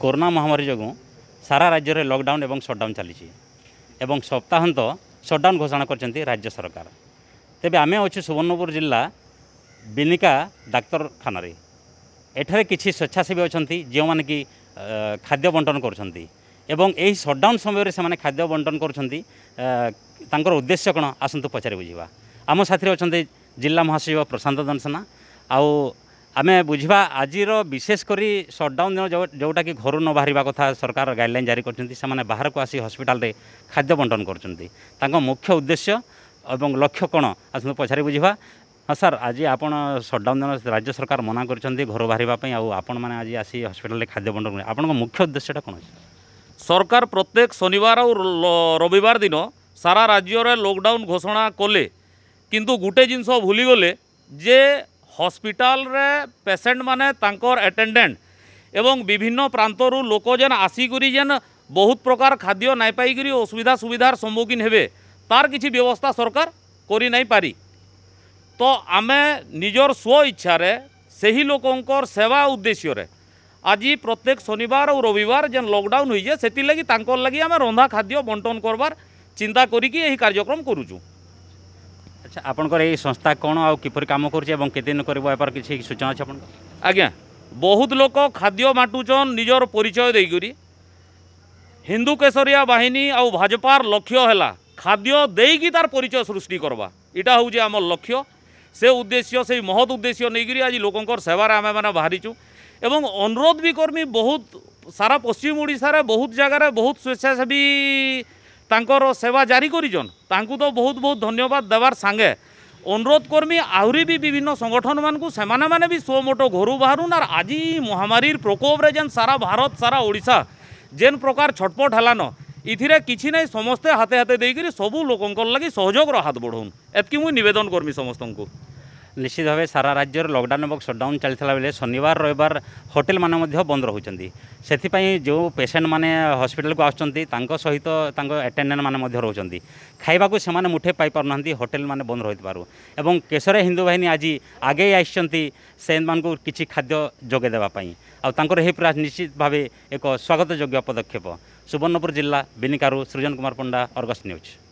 Corona महामारी जो सारा राज्य में लॉकडाउन एवं शटडाउन चली सप्ताहांत शटडाउन घोषणा कर राज्य सरकार। तेबे आमे अच्छे सुवर्णपुर जिला बिनिका डाक्तखान एठारे किसी स्वेच्छासेवी अच्छा जो मैंने कि खाद्य बंटन करछंती एवं एही शटडाउन समय से खाद्य बंटन करछंती तांकर उद्देश्य कौन आसतु पचारे बुझा। आम साथी अच्छा जिला महासचिव प्रशांत दनसना आउ आमे बुझा आज विशेषकर शटडाउन दिन जोटा कि घर न बाहर कथा सरकार गाइडलाइन जारी कर बाहर को आसी हस्पिटाल खाद्य बंटन कर मुख्य उद्देश्य एवं लक्ष्य कौन आसतु पचारे बुझा। हाँ सर, आज आप शटडाउन दिन राज्य सरकार मना कर घर बाहर आपण मैंने आज आसी हस्पिटाल खाद्य बंटन आप मुख्य उद्देश्य कौन? सरकार प्रत्येक शनिवार और रविवार दिन सारा राज्य रे लॉकडाउन घोषणा कले किंतु गुटे जिनस भूलीगले जे हॉस्पिटल रे पेशेंट माने तांकर अटेंडेंट एवं विभिन्न प्रांतरू लोक जेन आसिकरी जेन बहुत प्रकार खाद्य नाई पाई असुविधा सुविधार सम्मुखीन हेबे तार किछि व्यवस्था सरकार करि नाई पारी। तो आमे निजर स्व इच्छा रे सही लोकंकर सेवा उद्देश्य रे आज प्रत्येक शनिवार और रविवार जेन लॉकडाउन होइए सेति लागि तांकर लागि आमे रंधा खाद्य बंटन करबार चिंता करिकी यही कार्यक्रम करूचु। अच्छा, आपनकर एही संस्था कोन आ किपर काम करूचे एवं केदिन करबो एपर किछि सूचना छ आपन? आज्ञा, बहुत लोक खाद्य बाटुचन निजर परिचय देगुरी। हिंदू केसरिया बाहिनी आ भाजपार लक्ष्य हैला खाद्य देगी तार परिचय सृष्टि करबा, इटा होउजे हमर लक्ष्य। से उद्देश्य से महत उद्देश्य नैगिरी आज लोकंकर सेवार आमे माने बाहरिचु एवं अनुरोध भी करमी बहुत सारा पश्चिम ओडिशा रे बहुत जगह रे बहुत स्वेच्छासेवी तांकर सेवा जारी करिजन तांकु तो बहुत बहुत धन्यवाद देवार संगे अनुरोध कर्मी आहरी भी विभिन्न संगठन मानकु सेमाना माने भी सोमोटो घरू बाहरुन आर आज महामारी प्रकोप रे जेन सारा भारत सारा ओडिशा जेन प्रकार छटपट हलान इथिरे किछि नै समस्ते हाथे हाथे देइकरी सबु लोकंकर लागि सहयोग रो हाथ बढौन एतकी मु निवेदन कर्मी समस्तन को। निश्चित भाव सारा राज्य लॉकडाउन और शटडाउन चलता बेले शनिवार रविवार होटेल माने बंद रोचे से जो पेशेंट माने हॉस्पिटल को आसुच्च सहित अटेंडेंट माने रोचान खावा को से मुठे पाई पार ना होटेल माने बंद रही पार एवं केसरे हिंदू बाहिनी आज आगे आई से किसी खाद्य जोगे देवाई आर यही प्रयास निश्चित भाव एक स्वागत योग्य पदक्षेप। सुवर्णपुर जिला बिनिकारु सृजन कुमार पंडा, अर्गस न्यूज।